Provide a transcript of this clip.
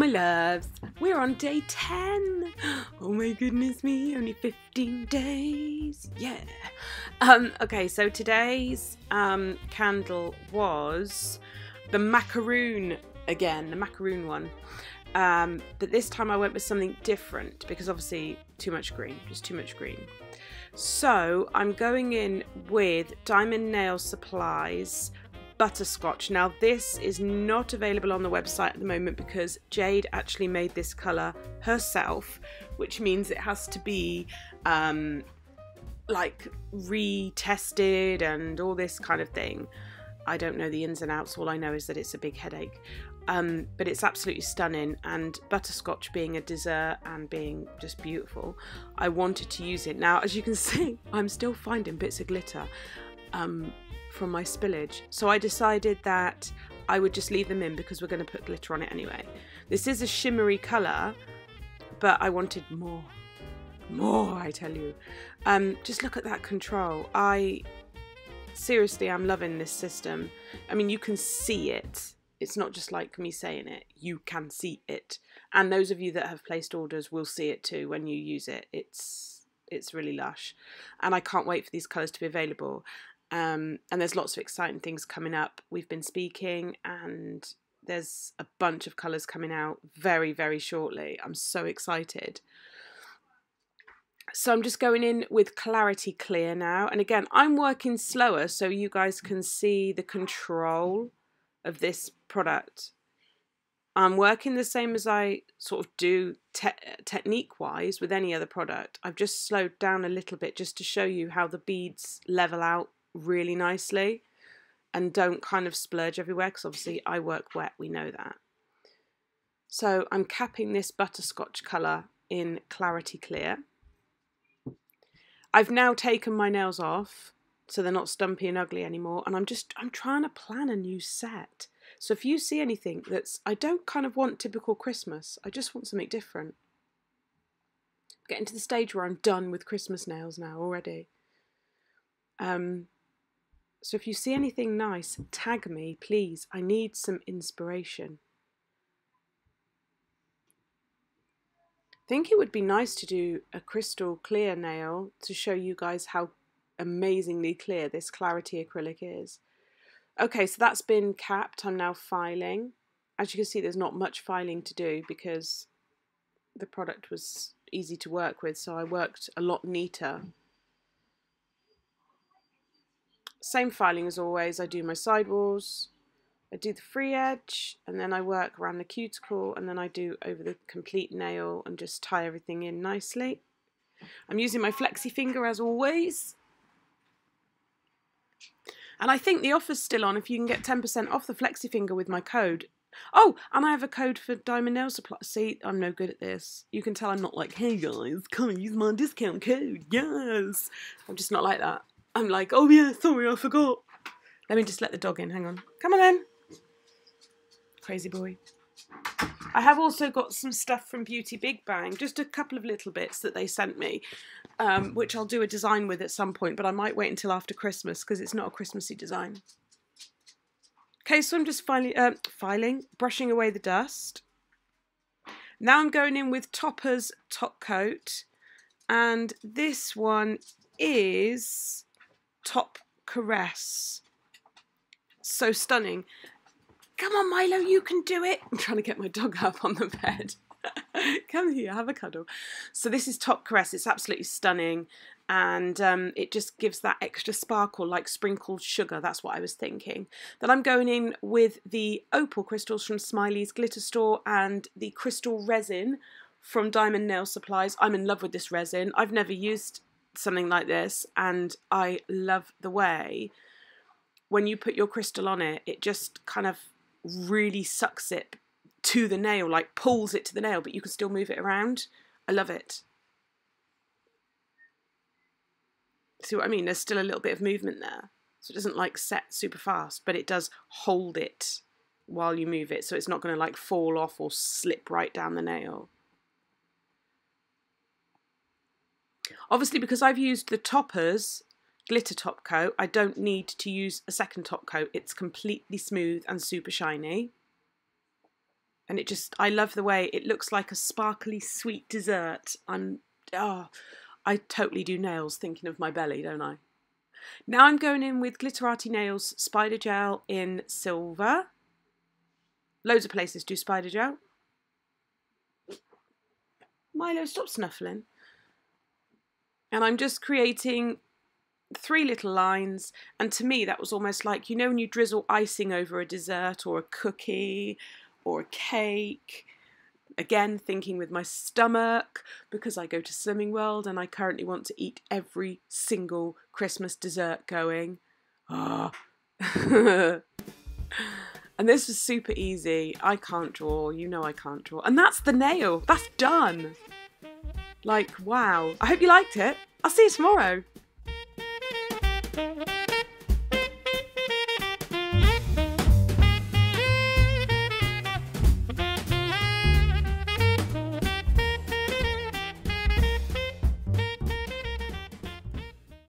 my loves. We're on day 10. Oh my goodness me, only 15 days. Yeah. Okay, so today's candle was the macaroon again, the macaroon one. But this time I went with something different because obviously too much green, just too much green. So I'm going in with Diamond Nail Supplies Butterscotch. Now this is not available on the website at the moment because Jade actually made this colour herself, which means it has to be like retested and all this kind of thing. I don't know the ins and outs, all I know is that it's a big headache. But it's absolutely stunning, and butterscotch being a dessert and being just beautiful, I wanted to use it. Now as you can see, I'm still finding bits of glitter from my spillage, so I decided that I would just leave them in because we're going to put glitter on it anyway. This is a shimmery colour, but I wanted more, I tell you. Just look at that control. I seriously am loving this system. I mean, you can see it, it's not just like me saying it, you can see it, and those of you that have placed orders will see it too when you use it. It's really lush, and I can't wait for these colours to be available. And there's lots of exciting things coming up. We've been speaking and there's a bunch of colours coming out very, very shortly. I'm so excited. So I'm just going in with Clarity Clear now. And again, I'm working slower so you guys can see the control of this product. I'm working the same as I sort of do technique-wise with any other product. I've just slowed down a little bit just to show you how the beads level out really nicely and don't kind of splurge everywhere, because obviously I work wet, we know that. So I'm capping this butterscotch colour in Clarity Clear. I've now taken my nails off so they're not stumpy and ugly anymore, and I'm trying to plan a new set. So if you see anything that's, I don't kind of want typical Christmas, I just want something different. I'm getting to the stage where I'm done with Christmas nails now already. So if you see anything nice, tag me, please. I need some inspiration. I think it would be nice to do a crystal clear nail to show you guys how amazingly clear this Clarity acrylic is. Okay, so that's been capped. I'm now filing. As you can see, there's not much filing to do because the product was easy to work with, so I worked a lot neater. Same filing as always. I do my sidewalls, I do the free edge, and then I work around the cuticle, and then I do over the complete nail and just tie everything in nicely. I'm using my Flexi Finger as always. And I think the offer's still on if you can get 10% off the Flexi Finger with my code. Oh, and I have a code for Diamond Nail Supplies. See, I'm no good at this. You can tell I'm not like, hey guys, come and use my discount code, yes. I'm just not like that. I'm like, oh yeah, sorry, I forgot. Let me just let the dog in, hang on. Come on then. Crazy boy. I have also got some stuff from Beauty Big Bang, just a couple of little bits that they sent me, which I'll do a design with at some point, but I might wait until after Christmas because it's not a Christmassy design. Okay, so I'm just brushing away the dust. Now I'm going in with Topper's Top Coat, and this one is Top Caress. So stunning. Come on, Milo, you can do it. I'm trying to get my dog up on the bed. Come here, have a cuddle. So this is Top Caress. It's absolutely stunning, and it just gives that extra sparkle like sprinkled sugar. That's what I was thinking. Then I'm going in with the opal crystals from Smiley's Glitter Store and the crystal resin from Diamond Nail Supplies. I'm in love with this resin. I've never used something like this, and I love the way when you put your crystal on it, it just kind of really sucks it to the nail, like pulls it to the nail, but you can still move it around. I love it. See what I mean? There's still a little bit of movement there, so it doesn't like set super fast, but it does hold it while you move it, so it's not going to like fall off or slip right down the nail. Obviously, because I've used the Topper's Glitter Top Coat, I don't need to use a second top coat. It's completely smooth and super shiny. And it just, I love the way it looks like a sparkly sweet dessert. I totally do nails thinking of my belly, don't I? Now I'm going in with Glitterati Nails Spider Gel in silver. Loads of places do Spider Gel. Milo, stop snuffling. And I'm just creating three little lines, and to me that was almost like, you know, when you drizzle icing over a dessert or a cookie or a cake. Again, thinking with my stomach, because I go to Slimming World and I currently want to eat every single Christmas dessert going. Ah. And this was super easy. I can't draw, you know I can't draw. And that's the nail, that's done. Like, wow. I hope you liked it. I'll see you tomorrow.